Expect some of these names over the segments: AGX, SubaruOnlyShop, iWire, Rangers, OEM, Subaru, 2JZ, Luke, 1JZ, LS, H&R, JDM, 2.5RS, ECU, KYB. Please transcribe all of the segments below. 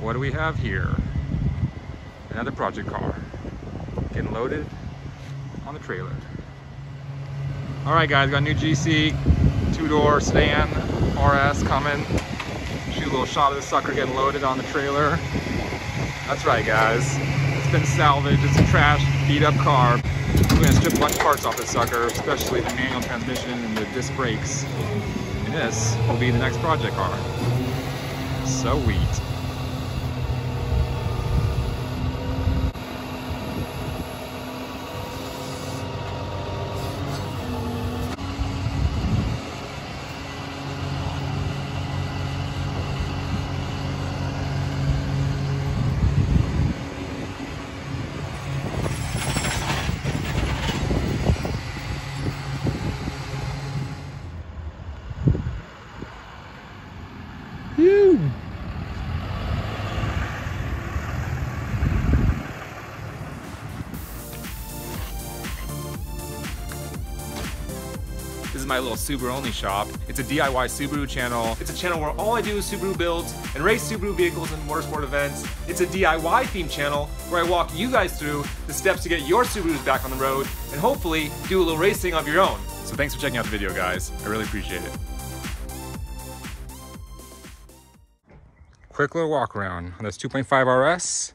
What do we have here? Another project car getting loaded on the trailer. All right, guys, got a new GC two-door sedan RS coming. Shoot a little shot of this sucker getting loaded on the trailer. That's right, guys. It's been salvaged. It's a trashed, beat-up car. We're gonna strip a bunch of parts off this sucker, especially the manual transmission and the disc brakes. And this will be the next project car. Sweet. This is my little Subaru Only Shop. It's a DIY Subaru channel. It's a channel where all I do is Subaru builds and race Subaru vehicles in motorsport events. It's a DIY themed channel where I walk you guys through the steps to get your Subarus back on the road and hopefully do a little racing of your own. So thanks for checking out the video, guys. I really appreciate it. Quick little walk around on this 2.5 RS.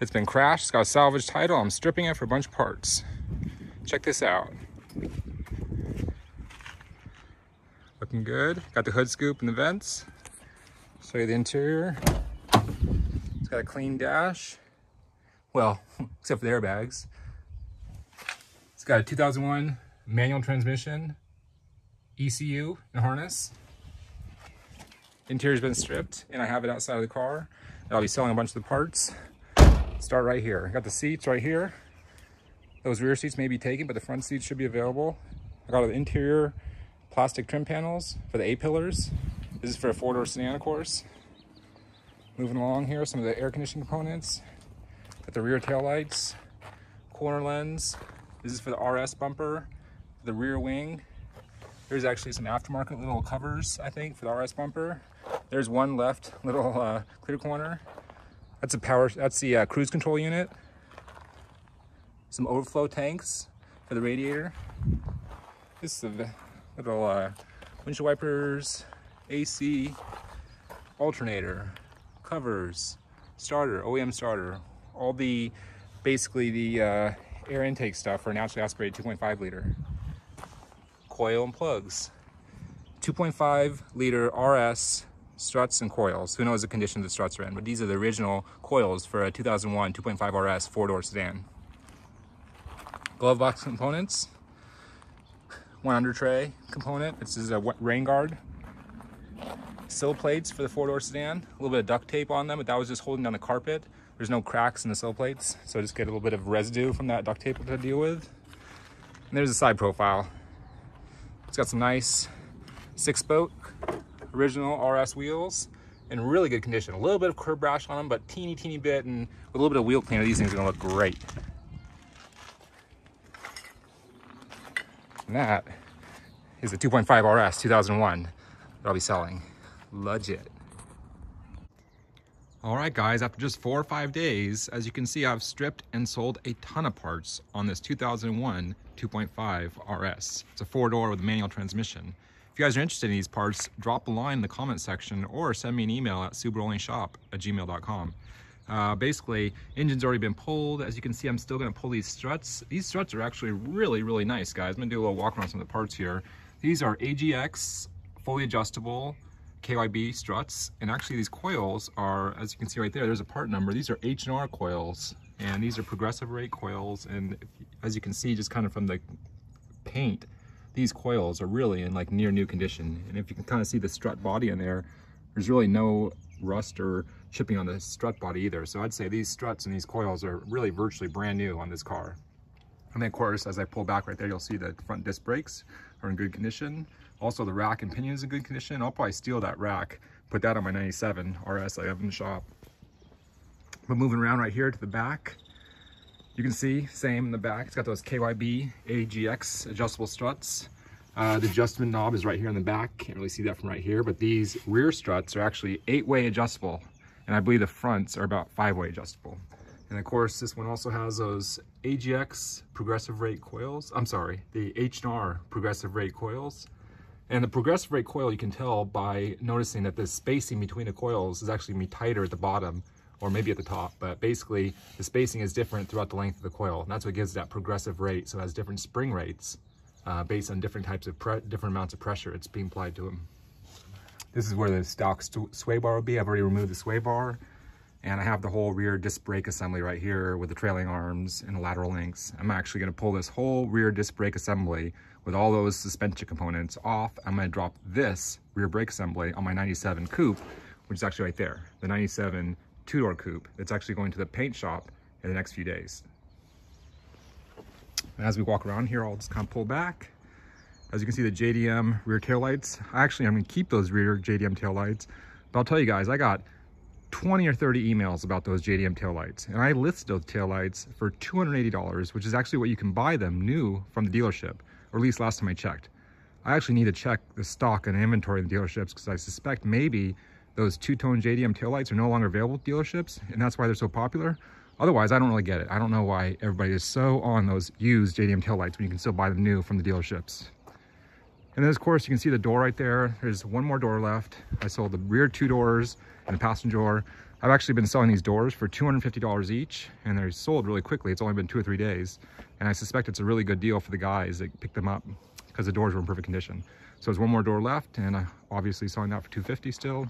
It's been crashed, it's got a salvage title. I'm stripping it for a bunch of parts. Check this out. Looking good. Got the hood scoop and the vents. Show you the interior. It's got a clean dash. Well, except for the airbags. It's got a 2001 manual transmission, ECU and harness. Interior's been stripped and I have it outside of the car. I'll be selling a bunch of the parts. Start right here. Got the seats right here. Those rear seats may be taken, but the front seats should be available. I got the interior plastic trim panels for the A-pillars. This is for a four-door sedan, of course. Moving along here, some of the air conditioning components. Got the rear tail lights, corner lens. This is for the RS bumper, the rear wing. There's actually some aftermarket little covers, I think, for the RS bumper. There's one left little clear corner. That's a power. That's the cruise control unit. Some overflow tanks for the radiator. This is the little windshield wipers, AC, alternator, covers, starter, OEM starter, all the, basically the air intake stuff for a naturally aspirated 2.5 liter. Coil and plugs. 2.5 liter RS struts and coils. Who knows the condition the struts are in, but these are the original coils for a 2001 2.5 RS four-door sedan. Glove box components. One under tray component. This is a rain guard. Sill plates for the four-door sedan. A little bit of duct tape on them, but that was just holding down the carpet. There's no cracks in the sill plates, so just get a little bit of residue from that duct tape to deal with. And there's a side profile. It's got some nice 6-spoke original RS wheels in really good condition. A little bit of curb rash on them, but teeny bit, and with a little bit of wheel cleaner, these things are gonna look great. And that is the 2.5 RS 2001 that I'll be selling. Legit. All right, guys, after just 4 or 5 days, as you can see, I've stripped and sold a ton of parts on this 2001 2.5 RS. It's a four-door with a manual transmission. If you guys are interested in these parts, drop a line in the comment section or send me an email at SubaruOnlyShop@gmail.com. Basically, engine's already been pulled. As you can see, I'm still going to pull these struts. These struts are actually really nice, guys. I'm going to do a little walk around some of the parts here. These are AGX, fully adjustable, KYB struts. And actually, these coils are, as you can see right there, there's a part number. These are H&R coils. And these are progressive rate coils. And as you can see, just kind of from the paint, these coils are really in like near new condition. And if you can kind of see the strut body in there, there's really no rust or chipping on the strut body either. So I'd say these struts and these coils are really virtually brand new on this car. And then of course, as I pull back right there, you'll see the front disc brakes are in good condition. Also the rack and pinion is in good condition. I'll probably steal that rack, put that on my 97 RS I have in the shop. But moving around right here to the back, you can see, same in the back. It's got those KYB, AGX adjustable struts. The adjustment knob is right here in the back. Can't really see that from right here, but these rear struts are actually 8-way adjustable. And I believe the fronts are about 5-way adjustable. And of course, this one also has those AGX progressive rate coils. I'm sorry, the H&R progressive rate coils. And the progressive rate coil, you can tell by noticing that the spacing between the coils is actually going to be tighter at the bottom or maybe at the top, but basically the spacing is different throughout the length of the coil. And that's what gives that progressive rate. So it has different spring rates based on different types of different amounts of pressure it's being applied to them. This is where the stock sway bar will be. I've already removed the sway bar, and I have the whole rear disc brake assembly right here with the trailing arms and the lateral links. I'm actually gonna pull this whole rear disc brake assembly with all those suspension components off. I'm gonna drop this rear brake assembly on my 97 coupe, which is actually right there, the 97 two-door coupe. It's actually going to the paint shop in the next few days. And as we walk around here, I'll just kind of pull back. As you can see, the JDM rear taillights. Actually, I'm gonna keep those rear JDM taillights, but I'll tell you guys, I got 20 or 30 emails about those JDM taillights, and I listed those taillights for $280, which is actually what you can buy them new from the dealership, or at least last time I checked. I actually need to check the stock and inventory in the dealerships, because I suspect maybe those two-tone JDM taillights are no longer available at dealerships, and that's why they're so popular. Otherwise, I don't really get it. I don't know why everybody is so on those used JDM taillights when you can still buy them new from the dealerships. And then, of course, you can see the door right there. There's one more door left. I sold the rear two doors and the passenger door. I've actually been selling these doors for $250 each, and they're sold really quickly. It's only been 2 or 3 days, and I suspect it's a really good deal for the guys that picked them up because the doors were in perfect condition. So there's one more door left, and I obviously selling that for $250 still.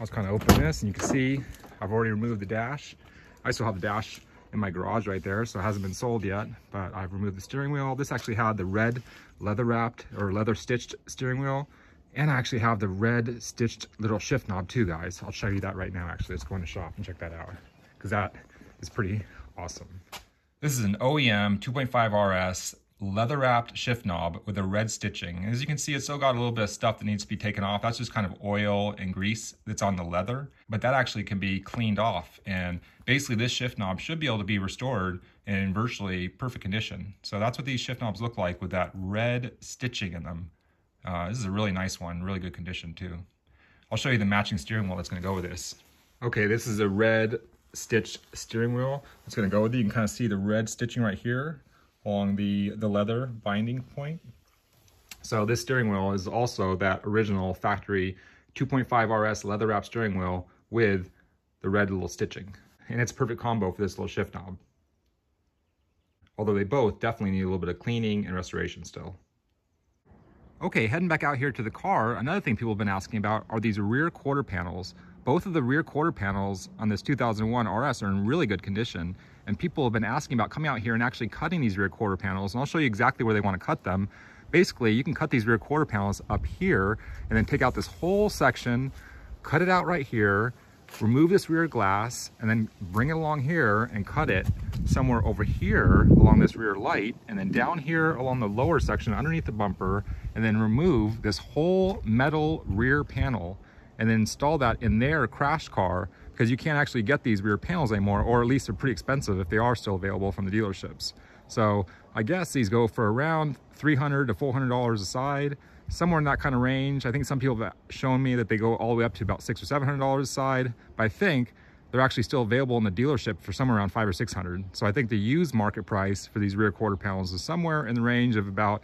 I'll just kind of open this, and you can see I've already removed the dash. I still have the dash in my garage right there, so it hasn't been sold yet, but I've removed the steering wheel. This actually had the red leather wrapped or leather stitched steering wheel, and I actually have the red stitched little shift knob too, guys. I'll show you that right now. Actually, let's go in the shop and check that out, because that is pretty awesome. This is an OEM 2.5RS leather wrapped shift knob with a red stitching. As you can see, it's still got a little bit of stuff that needs to be taken off. That's just kind of oil and grease that's on the leather, but that actually can be cleaned off. And basically this shift knob should be able to be restored in virtually perfect condition. So that's what these shift knobs look like with that red stitching in them. This is a really nice one, really good condition too. I'll show you the matching steering wheel that's gonna go with this. Okay, this is a red stitched steering wheel that's gonna go with it. You can kind of see the red stitching right here along the leather binding point. So this steering wheel is also that original factory 2.5RS leather wrap steering wheel with the red little stitching. And it's a perfect combo for this little shift knob. Although they both definitely need a little bit of cleaning and restoration still. Okay, heading back out here to the car, another thing people have been asking about are these rear quarter panels. Both of the rear quarter panels on this 2001 RS are in really good condition, and people have been asking about coming out here and actually cutting these rear quarter panels, and I'll show you exactly where they want to cut them. Basically, you can cut these rear quarter panels up here and then take out this whole section, cut it out right here, remove this rear glass, and then bring it along here and cut it somewhere over here along this rear light, and then down here along the lower section underneath the bumper, and then remove this whole metal rear panel and then install that in their crash car, because you can't actually get these rear panels anymore, or at least they're pretty expensive if they are still available from the dealerships. So I guess these go for around $300 to $400 a side, somewhere in that kind of range. I think some people have shown me that they go all the way up to about $600 or $700 a side, but I think they're actually still available in the dealership for somewhere around $500 or $600. So I think the used market price for these rear quarter panels is somewhere in the range of about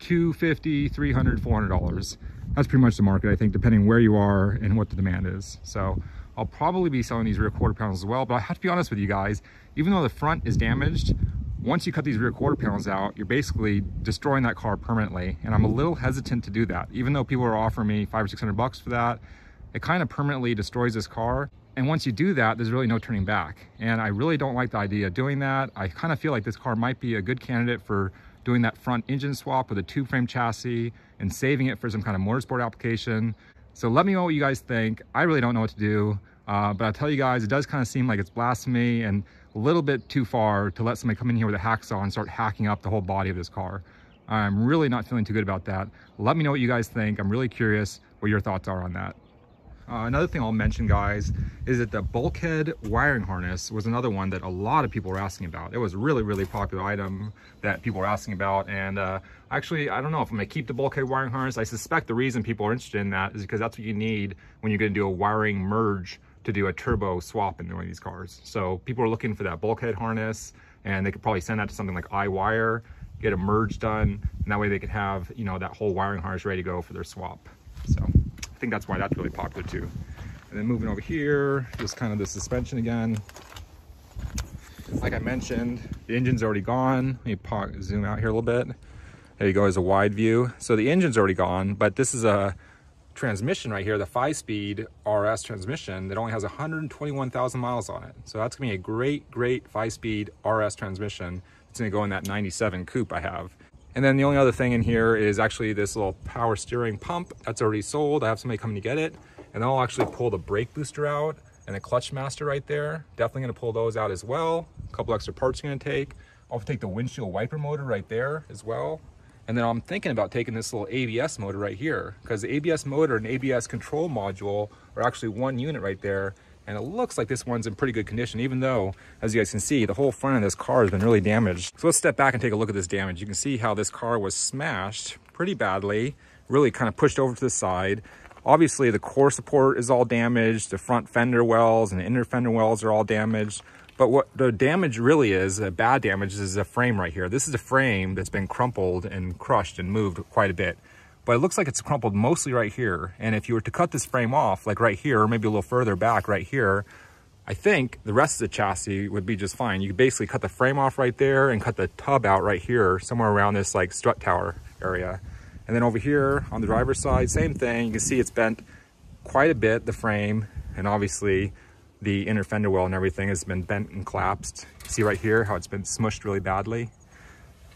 $250, $300, $400. That's pretty much the market, I think, depending where you are and what the demand is. So I'll probably be selling these rear quarter panels as well, but I have to be honest with you guys, even though the front is damaged, once you cut these rear quarter panels out, you're basically destroying that car permanently. And I'm a little hesitant to do that. Even though people are offering me $500 or $600 for that, it kind of permanently destroys this car. And once you do that, there's really no turning back. And I really don't like the idea of doing that. I kind of feel like this car might be a good candidate for doing that front engine swap with a 2-frame chassis and saving it for some kind of motorsport application. So let me know what you guys think. I really don't know what to do, but I'll tell you guys, it does kind of seem like it's blasphemy and a little bit too far to let somebody come in here with a hacksaw and start hacking up the whole body of this car. I'm really not feeling too good about that. Let me know what you guys think. I'm really curious what your thoughts are on that. Another thing I'll mention, guys, is that the bulkhead wiring harness was another one that a lot of people were asking about. It was a really, really popular item that people were asking about. And actually, I don't know if I'm going to keep the bulkhead wiring harness. I suspect the reason people are interested in that is because that's what you need when you're going to do a wiring merge to do a turbo swap in one of these cars. So people are looking for that bulkhead harness, and they could probably send that to something like iWire, get a merge done, and that way they could have, you know, that whole wiring harness ready to go for their swap. So I think that's why that's really popular too. And then moving over here, just kind of the suspension again. Like I mentioned, the engine's already gone. Let me zoom out here a little bit. There you go, is a wide view. So the engine's already gone, but this is a transmission right here, the 5-speed RS transmission that only has 121,000 miles on it. So that's gonna be a great, great 5-speed RS transmission. It's gonna go in that 97 coupe I have. And then the only other thing in here is actually this little power steering pump that's already sold. I have somebody coming to get it, and I'll actually pull the brake booster out and the clutch master right there. Definitely going to pull those out as well. A couple extra parts you're going to take. I'll take the windshield wiper motor right there as well. And then I'm thinking about taking this little ABS motor right here, because the ABS motor and ABS control module are actually one unit right there. And it looks like this one's in pretty good condition, even though, as you guys can see, the whole front of this car has been really damaged. So let's step back and take a look at this damage. You can see how this car was smashed pretty badly, really kind of pushed over to the side. Obviously, the core support is all damaged. The front fender wells and the inner fender wells are all damaged. But what the damage really is, the bad damage, is the frame right here. This is a frame that's been crumpled and crushed and moved quite a bit. But it looks like it's crumpled mostly right here. And if you were to cut this frame off, like right here, or maybe a little further back right here, I think the rest of the chassis would be just fine. You could basically cut the frame off right there and cut the tub out right here, somewhere around this like strut tower area. And then over here on the driver's side, same thing. You can see it's bent quite a bit, the frame, and obviously the inner fender well and everything has been bent and collapsed. See right here how it's been smushed really badly.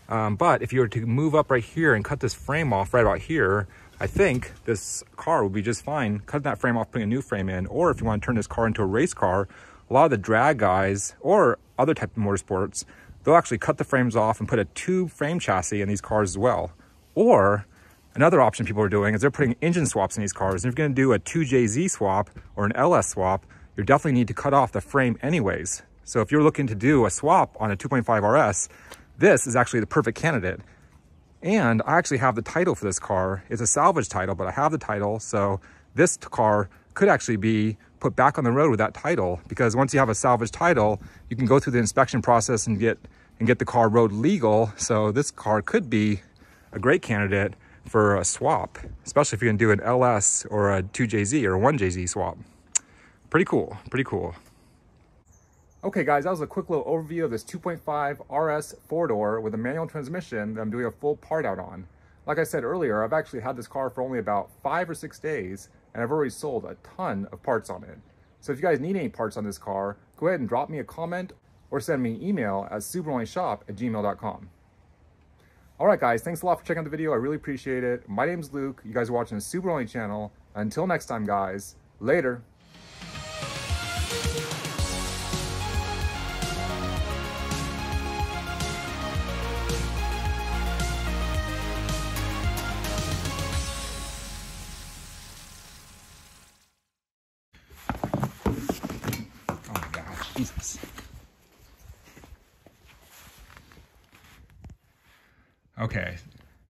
But if you were to move up right here and cut this frame off right about here, I think this car would be just fine. Cut that frame off, putting a new frame in. Or if you want to turn this car into a race car, a lot of the drag guys or other type of motorsports, they'll actually cut the frames off and put a tube frame chassis in these cars as well. Or another option people are doing is they're putting engine swaps in these cars. And if you're going to do a 2JZ swap or an LS swap, you definitely need to cut off the frame anyways. So if you're looking to do a swap on a 2.5RS, this is actually the perfect candidate. And I actually have the title for this car. It's a salvage title, but I have the title. So this car could actually be put back on the road with that title, because once you have a salvage title, you can go through the inspection process and get the car road legal. So this car could be a great candidate for a swap, especially if you can do an LS or a 2JZ or a 1JZ swap. Pretty cool, pretty cool. Okay guys, that was a quick little overview of this 2.5 RS 4-door with a manual transmission that I'm doing a full part out on. Like I said earlier, I've actually had this car for only about 5 or 6 days, and I've already sold a ton of parts on it. So if you guys need any parts on this car, go ahead and drop me a comment or send me an email at SubaruOnlyShop@gmail.com. Alright guys, thanks a lot for checking out the video. I really appreciate it. My name's Luke. You guys are watching the Subaru Only channel. Until next time guys, later. Jesus. Okay.